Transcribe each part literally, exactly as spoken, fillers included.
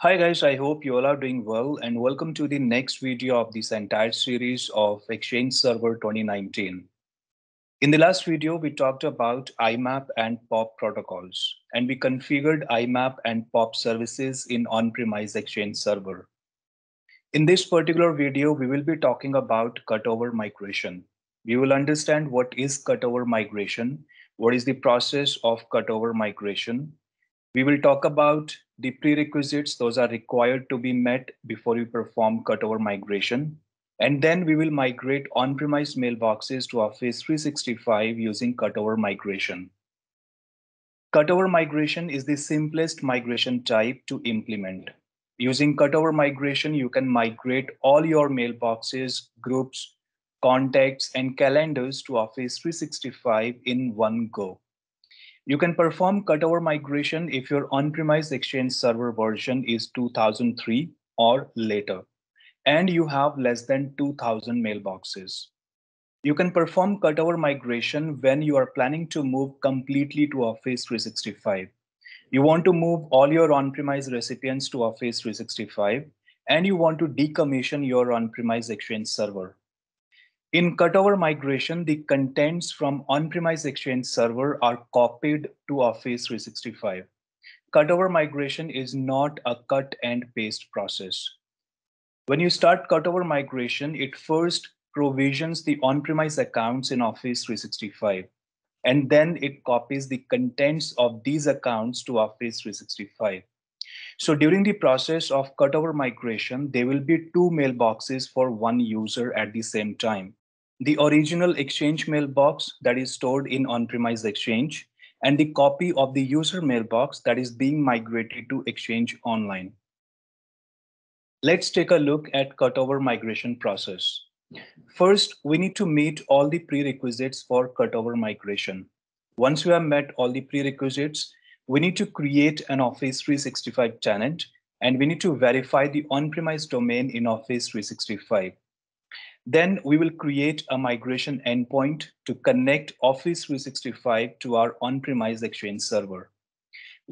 Hi guys, I hope you all are doing well and welcome to the next video of this entire series of Exchange Server twenty nineteen. In the last video, we talked about I MAP and POP protocols, and we configured I MAP and POP services in on-premise Exchange Server. In this particular video, we will be talking about cutover migration. We will understand what is cutover migration, what is the process of cutover migration. We will talk about the prerequisites, those are required to be met before you perform cutover migration. And then we will migrate on-premise mailboxes to Office three sixty-five using cutover migration. Cutover migration is the simplest migration type to implement. Using cutover migration, you can migrate all your mailboxes, groups, contacts, and calendars to Office three sixty-five in one go. You can perform cutover migration if your on-premise Exchange Server version is two thousand three or later, and you have less than two thousand mailboxes. You can perform cutover migration when you are planning to move completely to Office three sixty-five. You want to move all your on-premise recipients to Office three sixty-five, and you want to decommission your on-premise Exchange Server. In cutover migration, the contents from on-premise Exchange Server are copied to Office three sixty-five. Cutover migration is not a cut and paste process. When you start cutover migration, it first provisions the on-premise accounts in Office three sixty-five, and then it copies the contents of these accounts to Office three sixty-five. So during the process of cutover migration, there will be two mailboxes for one user at the same time. The original Exchange mailbox that is stored in on-premise Exchange, and the copy of the user mailbox that is being migrated to Exchange Online. Let's take a look at cutover migration process. First, we need to meet all the prerequisites for cutover migration. Once we have met all the prerequisites, we need to create an Office three sixty-five tenant, and we need to verify the on-premise domain in Office three sixty-five. Then we will create a migration endpoint to connect Office three sixty-five to our on-premise Exchange Server.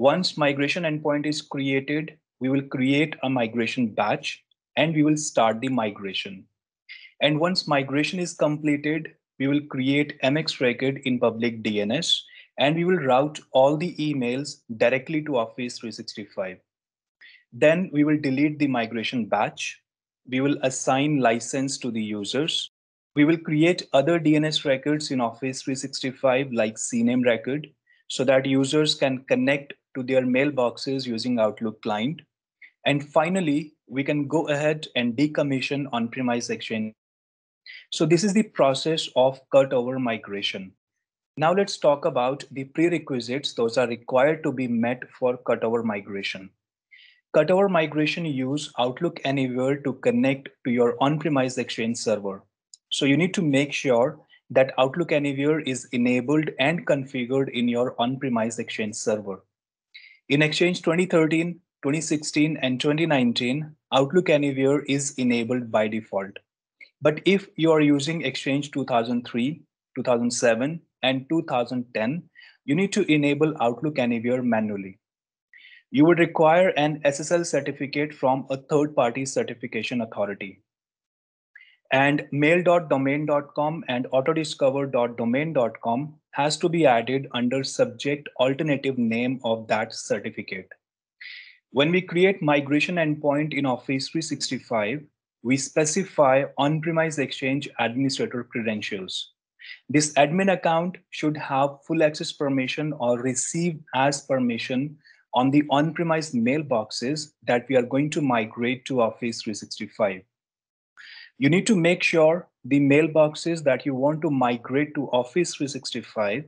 Once migration endpoint is created, we will create a migration batch and we will start the migration. And once migration is completed, we will create M X record in public D N S, and we will route all the emails directly to Office three sixty-five. Then we will delete the migration batch. We will assign license to the users. We will create other D N S records in Office three sixty-five like C name record so that users can connect to their mailboxes using Outlook client. And finally, we can go ahead and decommission on-premise Exchange. So this is the process of cutover migration. Now let's talk about the prerequisites. Those are required to be met for cutover migration. Cutover migration use Outlook Anywhere to connect to your on-premise Exchange Server. So you need to make sure that Outlook Anywhere is enabled and configured in your on-premise Exchange Server. In Exchange twenty thirteen, twenty sixteen, and twenty nineteen, Outlook Anywhere is enabled by default. But if you are using Exchange two thousand three, two thousand seven, and two thousand ten, you need to enable Outlook Anywhere manually. You would require an S S L certificate from a third-party certification authority. And mail dot domain dot com and autodiscover dot domain dot com has to be added under subject alternative name of that certificate. When we create migration endpoint in Office three sixty-five, we specify on-premise Exchange administrator credentials. This admin account should have full access permission or receive as permission on the on-premise mailboxes that we are going to migrate to Office three sixty-five. You need to make sure the mailboxes that you want to migrate to Office three sixty-five,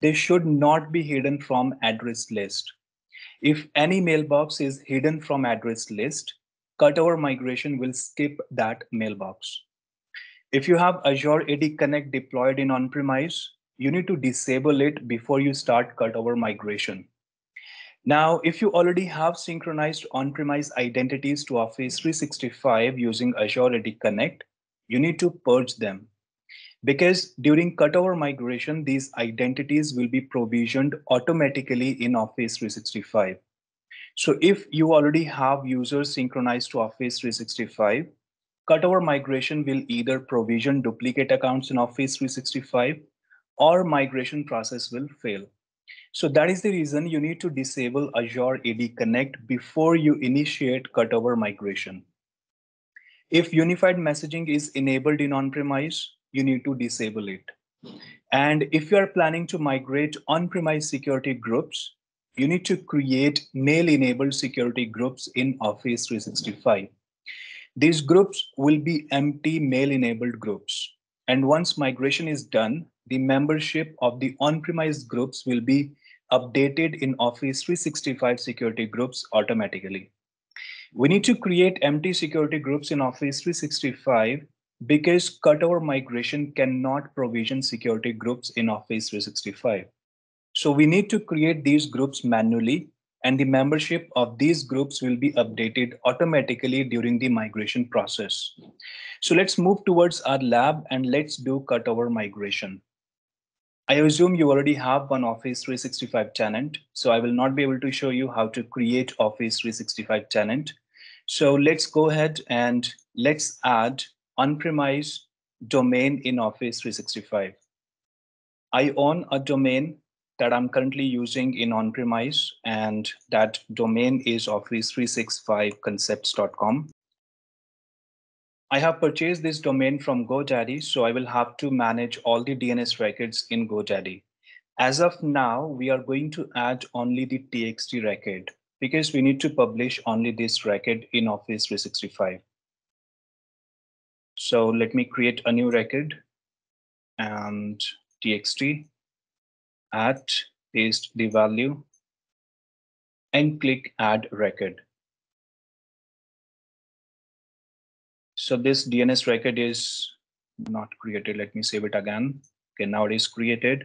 they should not be hidden from address list. If any mailbox is hidden from address list, cutover migration will skip that mailbox. If you have Azure A D Connect deployed in on-premise, you need to disable it before you start cutover migration. Now, if you already have synchronized on-premise identities to Office three sixty-five using Azure A D Connect, you need to purge them. Because during cutover migration, these identities will be provisioned automatically in Office three sixty-five. So if you already have users synchronized to Office three sixty-five, cutover migration will either provision duplicate accounts in Office three sixty-five or migration process will fail. So that is the reason you need to disable Azure A D Connect before you initiate cutover migration. If unified messaging is enabled in on-premise, you need to disable it. And if you are planning to migrate on-premise security groups, you need to create mail-enabled security groups in Office three sixty-five. These groups will be empty mail-enabled groups. And once migration is done, the membership of the on-premise groups will be updated in Office three sixty-five security groups automatically. We need to create empty security groups in Office three sixty-five because cutover migration cannot provision security groups in Office three sixty-five. So we need to create these groups manually, and the membership of these groups will be updated automatically during the migration process. So let's move towards our lab and let's do cutover migration. I assume you already have one Office three sixty-five tenant, so I will not be able to show you how to create Office three sixty-five tenant. So let's go ahead and let's add on-premise domain in Office three sixty-five. I own a domain that I'm currently using in on-premise, and that domain is office three sixty-five concepts dot com. I have purchased this domain from GoDaddy, so I will have to manage all the D N S records in GoDaddy. As of now, we are going to add only the T X T record because we need to publish only this record in Office three sixty-five. So let me create a new record and T X T, add, paste the value and click add record. So this D N S record is not created. Let me save it again. Okay, now it is created.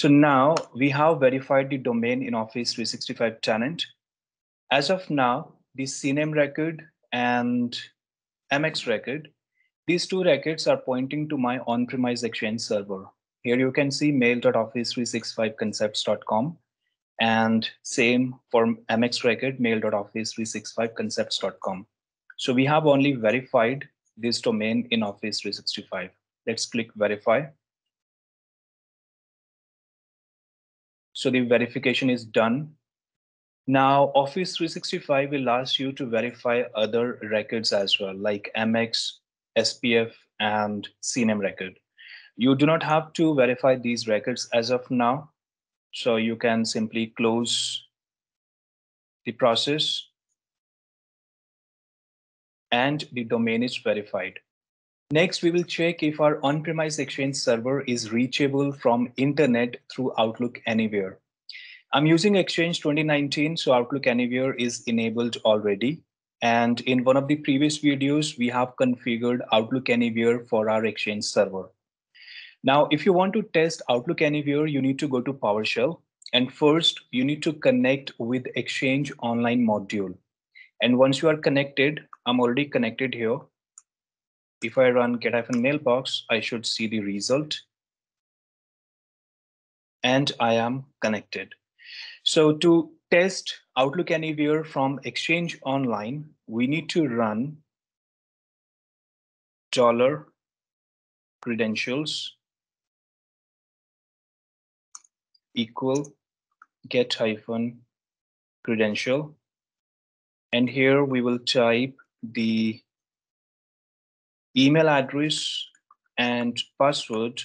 So now we have verified the domain in Office three sixty-five tenant. As of now, the C name record and M X record, these two records are pointing to my on-premise Exchange server. Here you can see mail dot office three sixty-five concepts dot com, and same for M X record, mail dot office three sixty-five concepts dot com. So we have only verified this domain in Office three sixty-five. Let's click verify. So the verification is done. Now Office three sixty-five will ask you to verify other records as well, like M X, S P F, and C name record. You do not have to verify these records as of now. So you can simply close the process, and the domain is verified. Next, we will check if our on-premise Exchange server is reachable from internet through Outlook Anywhere. I'm using Exchange twenty nineteen, so Outlook Anywhere is enabled already. And in one of the previous videos, we have configured Outlook Anywhere for our Exchange server. Now, if you want to test Outlook Anywhere, you need to go to PowerShell. And first, you need to connect with Exchange Online module. And once you are connected, I'm already connected here. If I run get-mailbox, I should see the result. And I am connected. So to test Outlook Anywhere from Exchange Online, we need to run dollar credentials equal get hyphen credential. And here we will type the email address and password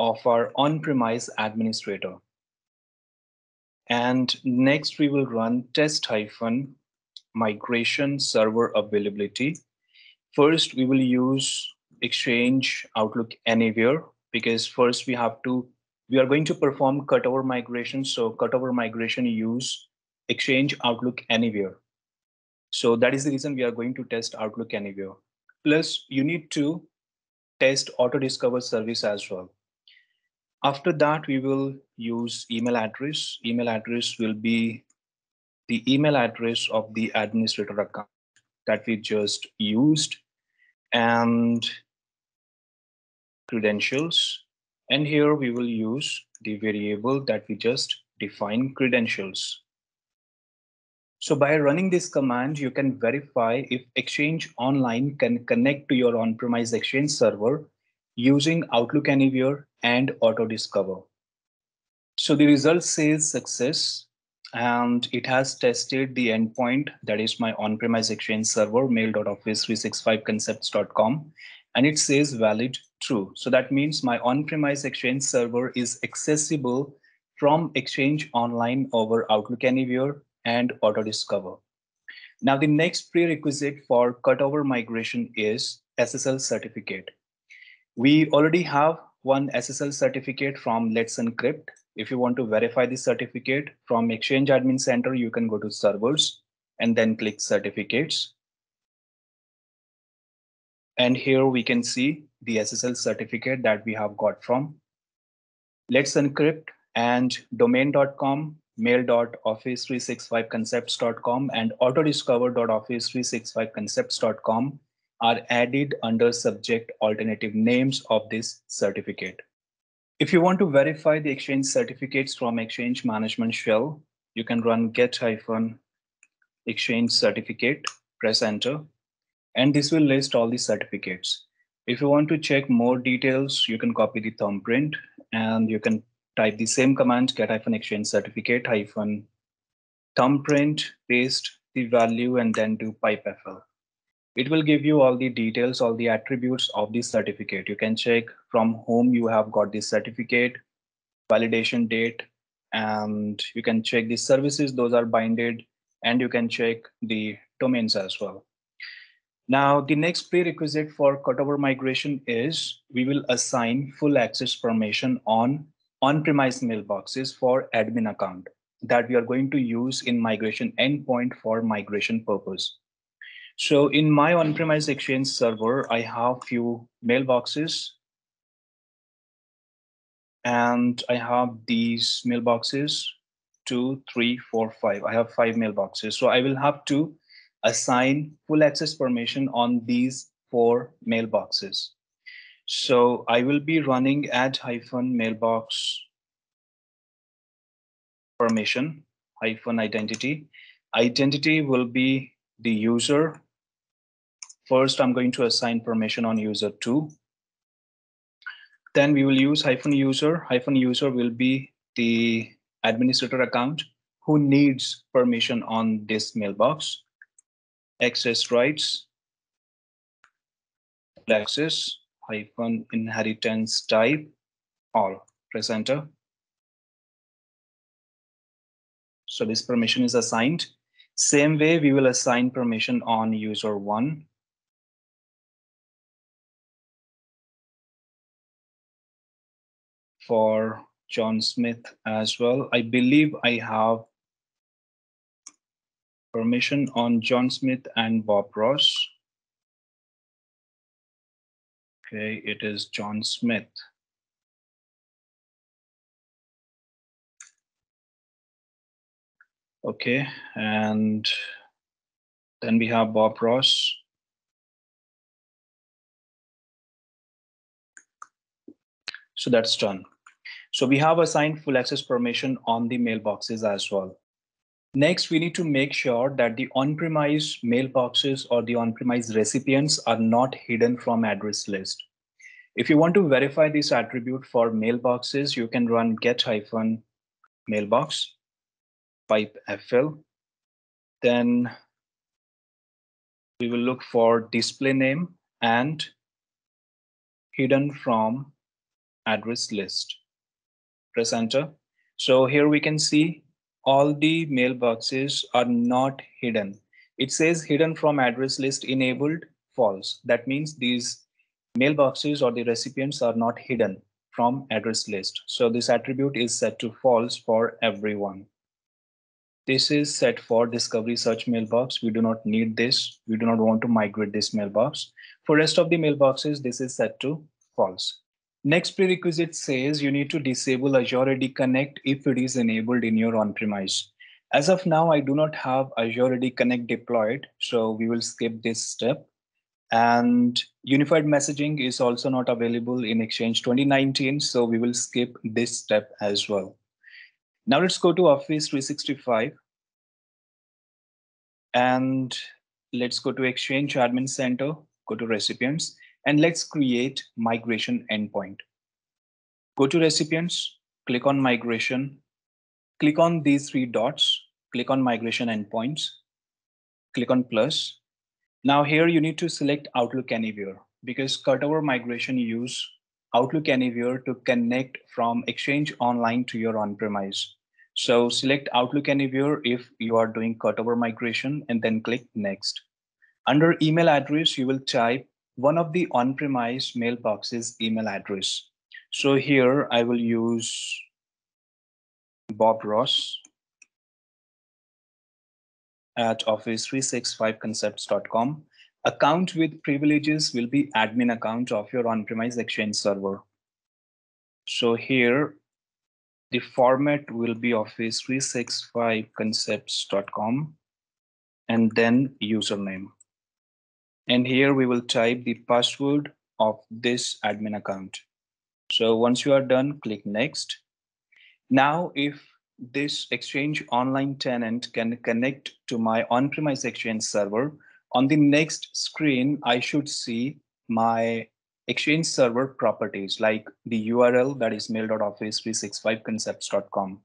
of our on-premise administrator. And next we will run test hyphen migration server availability. First, we will use Exchange Outlook Anywhere because first we have to, we are going to perform cutover migration. So cutover migration use Exchange Outlook Anywhere. So that is the reason we are going to test Outlook Anywhere. Plus, you need to test autodiscover service as well. After that, we will use email address. Email address will be the email address of the administrator account that we just used, and credentials. And here we will use the variable that we just defined, credentials. So by running this command, you can verify if Exchange Online can connect to your on-premise Exchange server using Outlook Anywhere and autodiscover. So the result says success, and it has tested the endpoint, that is my on-premise Exchange server, mail dot office three sixty-five concepts dot com, and it says valid true. So that means my on-premise Exchange server is accessible from Exchange Online over Outlook Anywhere and autodiscover. Now the next prerequisite for cutover migration is S S L certificate. We already have one S S L certificate from Let's Encrypt. If you want to verify the certificate from Exchange Admin Center, you can go to servers and then click certificates. And here we can see the S S L certificate that we have got from Let's Encrypt and domain dot com, mail dot office three sixty-five concepts dot com, and autodiscover dot office three sixty-five concepts dot com are added under subject alternative names of this certificate. If you want to verify the Exchange certificates from Exchange Management Shell, you can run get-exchange certificate, press enter, and this will list all the certificates. If you want to check more details, you can copy the thumbprint and you can type the same command, get-exchange certificate hyphen thumbprint, paste the value, and then do pipefl. It will give you all the details, all the attributes of the certificate. You can check from whom you have got this certificate, validation date, and you can check the services, those are binded, and you can check the domains as well. Now, the next prerequisite for cutover migration is we will assign full access permission on on-premise mailboxes for admin account that we are going to use in migration endpoint for migration purpose. So in my on-premise Exchange server, I have few mailboxes, and I have these mailboxes, two, three, four, five. I have five mailboxes. So I will have to assign full access permission on these four mailboxes. So I will be running add hyphen mailbox permission hyphen identity. Identity will be the user. First, I'm going to assign permission on user two. Then we will use hyphen user. Hyphen user will be the administrator account who needs permission on this mailbox. Access rights, access, hyphen inheritance type, all, press enter. So this permission is assigned. Same way, we will assign permission on user one. For John Smith as well. I believe I have permission on John Smith and Bob Ross. Okay, it is John Smith. Okay, and then we have Bob Ross. So that's done. So we have assigned full access permission on the mailboxes as well. Next, we need to make sure that the on-premise mailboxes or the on-premise recipients are not hidden from address list. If you want to verify this attribute for mailboxes, you can run get-mailbox, pipefl. Then we will look for display name and hidden from address list. Press enter. So here we can see all the mailboxes are not hidden. It says hidden from address list enabled false. That means these mailboxes or the recipients are not hidden from address list. So this attribute is set to false for everyone. This is set for discovery search mailbox. We do not need this. We do not want to migrate this mailbox. For rest of the mailboxes, this is set to false. Next prerequisite says you need to disable Azure A D Connect if it is enabled in your on-premise. As of now, I do not have Azure A D Connect deployed, so we will skip this step. And unified messaging is also not available in Exchange twenty nineteen, so we will skip this step as well. Now let's go to Office three sixty-five. And let's go to Exchange Admin Center, go to Recipients, and let's create migration endpoint. Go to Recipients, click on Migration, click on these three dots, click on Migration Endpoints, click on plus. Now here you need to select Outlook Anywhere, because cutover migration you use Outlook Anywhere to connect from Exchange Online to your on-premise. So select Outlook Anywhere if you are doing cutover migration and then click Next. Under email address, you will type one of the on-premise mailbox's email address. So here I will use Bob Ross at office three sixty-five concepts dot com. Account with privileges will be admin account of your on-premise Exchange server. So here the format will be office three sixty-five concepts dot com and then username. And here we will type the password of this admin account. So once you are done, click Next. Now, if this Exchange Online tenant can connect to my on-premise Exchange server, on the next screen, I should see my Exchange server properties, like the U R L, that is mail dot office three sixty-five concepts dot com.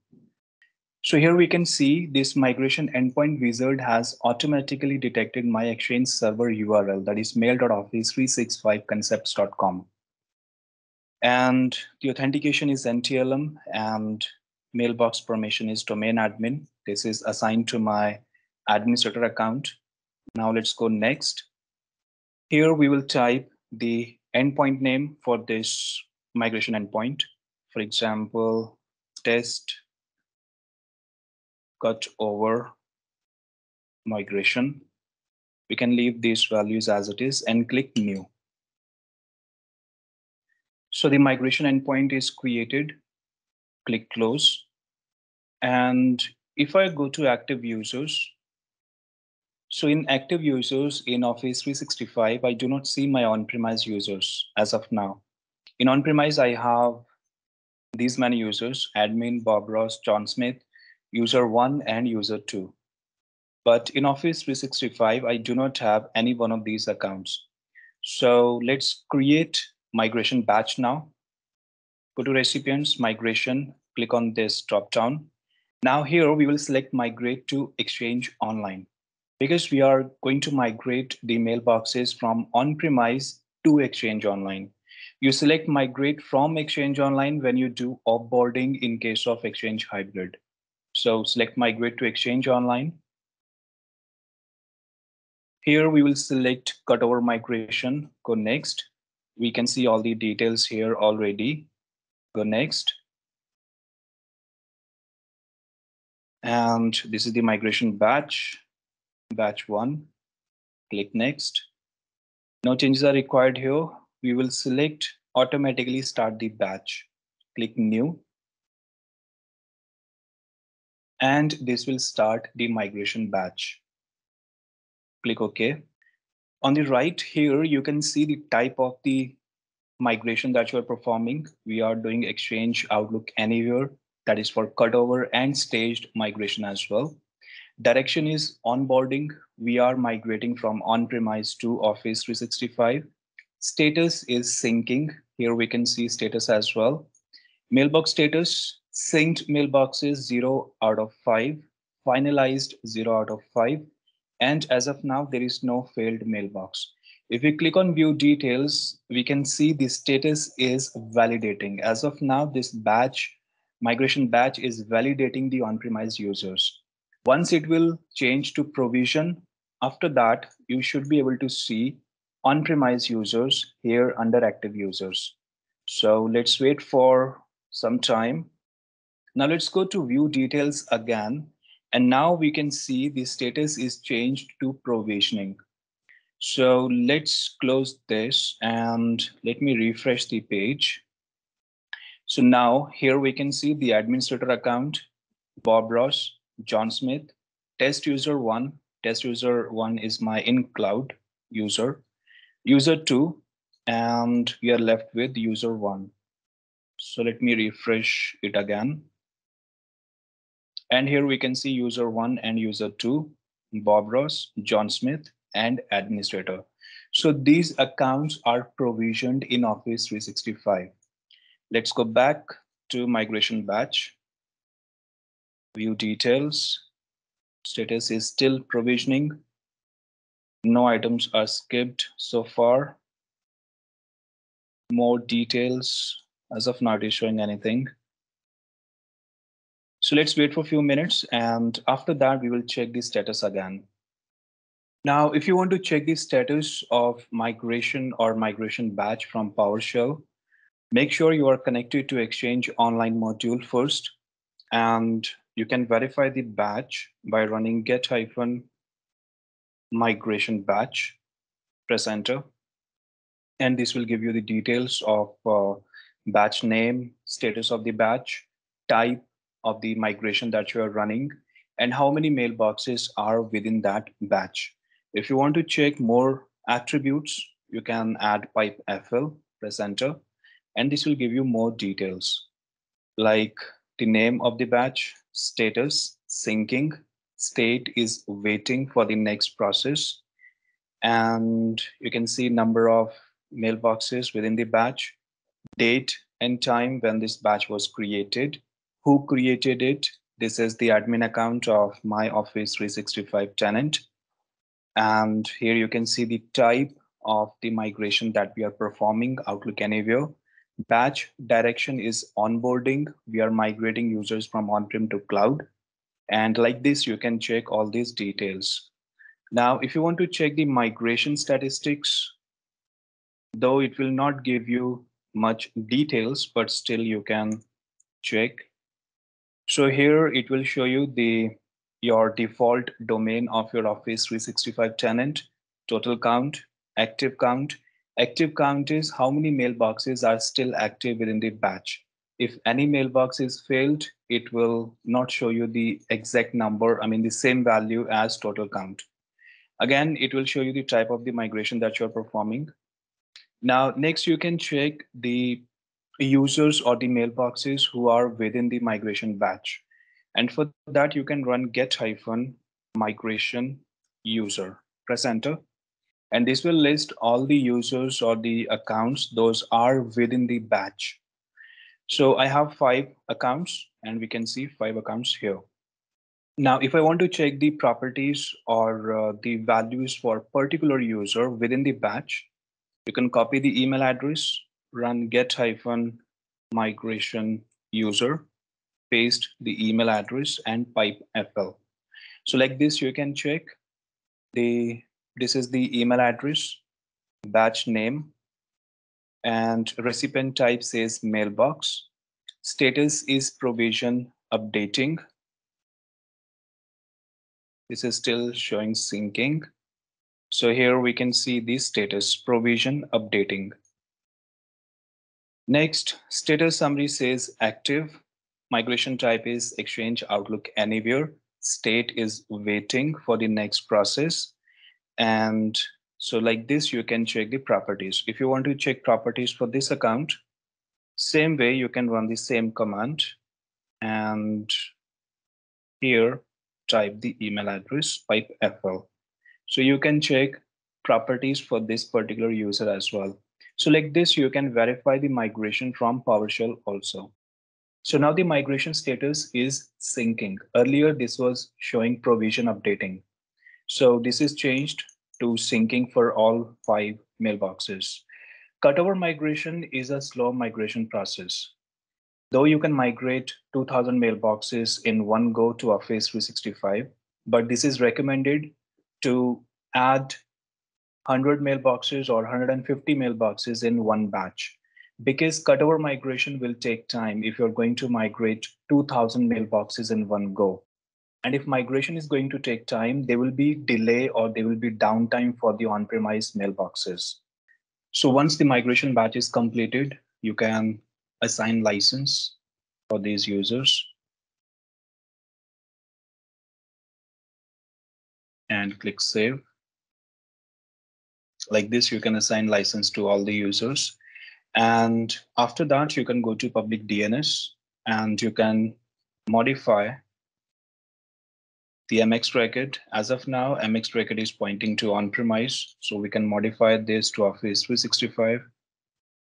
So here we can see this migration endpoint wizard has automatically detected my Exchange server U R L, that is mail dot office three sixty-five concepts dot com. And the authentication is N T L M and mailbox permission is domain admin. This is assigned to my administrator account. Now let's go Next. Here we will type the endpoint name for this migration endpoint. For example, test cutover migration. We can leave these values as it is and click New. So the migration endpoint is created. Click Close. And if I go to Active Users, so in Active Users in Office three sixty-five, I do not see my on-premise users as of now. In on-premise, I have these many users: admin, Bob Ross, John Smith, user one and user two. But in Office three sixty-five, I do not have any one of these accounts. So let's create migration batch now. Go to Recipients, Migration, click on this drop down. Now here we will select Migrate to Exchange Online, because we are going to migrate the mailboxes from on-premise to Exchange Online. You select Migrate from Exchange Online when you do offboarding in case of Exchange Hybrid. So select Migrate to Exchange Online. Here we will select Cutover Migration, go Next. We can see all the details here already, go Next. And this is the migration batch. Batch one, click Next. No changes are required here. We will select automatically start the batch. Click New. And this will start the migration batch. Click OK. On the right here, you can see the type of the migration that you are performing. We are doing Exchange Outlook Anywhere, that is for cutover and staged migration as well. Direction is onboarding. We are migrating from on-premise to Office three sixty-five. Status is syncing. Here we can see status as well. Mailbox status, synced mailboxes zero out of five, finalized zero out of five. And as of now, there is no failed mailbox. If we click on View Details, we can see the status is validating. As of now, this batch, migration batch is validating the on-premise users. Once it will change to provision, after that, you should be able to see on-premise users here under active users. So let's wait for some time. Now let's go to View Details again. And now we can see the status is changed to provisioning. So let's close this and let me refresh the page. So now here we can see the administrator account, Bob Ross, John Smith, test user one. Test user one is my in-cloud user, user two, and we are left with user one. So let me refresh it again. And here we can see user one and user two. Bob Ross, John Smith, and administrator. So these accounts are provisioned in Office three sixty-five. Let's go back to migration batch. View details. Status is still provisioning. No items are skipped so far. More details. As of now, it is showing anything. So let's wait for a few minutes, and after that, we will check the status again. Now, if you want to check the status of migration or migration batch from PowerShell, make sure you are connected to Exchange Online module first, and you can verify the batch by running get-migration batch, press enter, and this will give you the details of uh, batch name, status of the batch, type of the migration that you are running, and how many mailboxes are within that batch. If you want to check more attributes, you can add pipe F L, press enter, and this will give you more details like the name of the batch, status, syncing, state is waiting for the next process, and you can see number of mailboxes within the batch, date and time when this batch was created, who created it. This is the admin account of my Office three sixty-five tenant. And here you can see the type of the migration that we are performing, Outlook Anywhere. Batch direction is onboarding. We are migrating users from on-prem to cloud. And like this, you can check all these details. Now, if you want to check the migration statistics, though it will not give you much details, but still you can check. So here it will show you the your default domain of your Office three sixty-five tenant, total count, active count. Active count is how many mailboxes are still active within the batch. If any mailbox is failed, it will not show you the exact number, I mean the same value as total count. Again, it will show you the type of the migration that you're performing. Now, next you can check the users or the mailboxes who are within the migration batch. And for that, you can run get-migration user, press enter. And this will list all the users or the accounts, those are within the batch. So I have five accounts, and we can see five accounts here. Now, if I want to check the properties or uh, the values for particular user within the batch, you can copy the email address, run get-migration user, paste the email address and pipe F L. So like this, you can check the, this is the email address, batch name, and recipient type says mailbox. Status is provision updating. This is still showing syncing. So here we can see the status provision updating. Next, status summary says active. Migration type is Exchange Outlook Anywhere. State is waiting for the next process. And so like this, you can check the properties. If you want to check properties for this account, same way you can run the same command. And here, type the email address, pipe F L. So you can check properties for this particular user as well. So like this, you can verify the migration from PowerShell also. So now the migration status is syncing. Earlier, this was showing provision updating. So this is changed to syncing for all five mailboxes. Cutover migration is a slow migration process. Though you can migrate two thousand mailboxes in one go to Office three sixty-five, but this is recommended to add one hundred mailboxes or one hundred fifty mailboxes in one batch, because cutover migration will take time if you're going to migrate two thousand mailboxes in one go. And if migration is going to take time, there will be delay or there will be downtime for the on-premise mailboxes. So once the migration batch is completed, you can assign license for these users and click save. Like this, you can assign license to all the users. And after that, you can go to public D N S and you can modify the M X record. As of now, M X record is pointing to on-premise, so we can modify this to Office three sixty-five.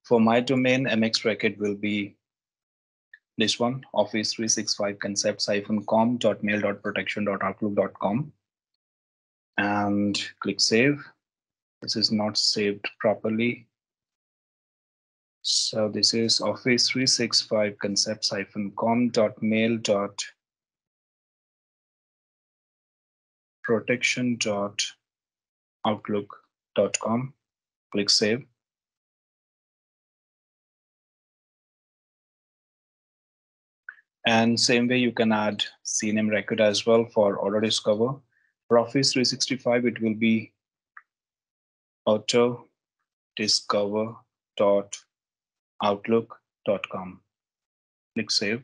For my domain, M X record will be this one, office three sixty-five concepts dash com dot mail dot protection dot outlook dot com, and click save. This is not saved properly. So this is Office three sixty-five concepts dash com dot mail dot protection dot outlook dot com. Click save. And same way you can add C N M record as well for auto-discover. For Office three sixty-five, it will be autodiscover dot outlook dot com. Click save.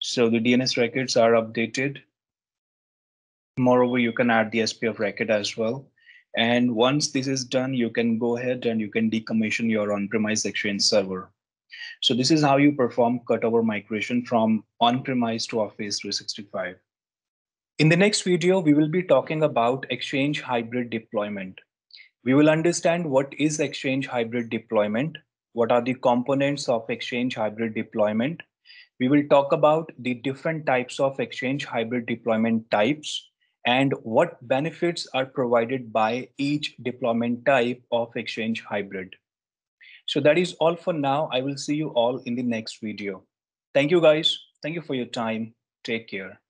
So the D N S records are updated. Moreover, you can add the S P F record as well. And once this is done, you can go ahead and you can decommission your on-premise Exchange server. So this is how you perform cutover migration from on-premise to Office three sixty-five. In the next video, we will be talking about Exchange Hybrid Deployment. We will understand what is Exchange Hybrid Deployment, what are the components of Exchange Hybrid Deployment. We will talk about the different types of Exchange Hybrid Deployment types and what benefits are provided by each deployment type of Exchange Hybrid. So that is all for now. I will see you all in the next video. Thank you guys. Thank you for your time. Take care.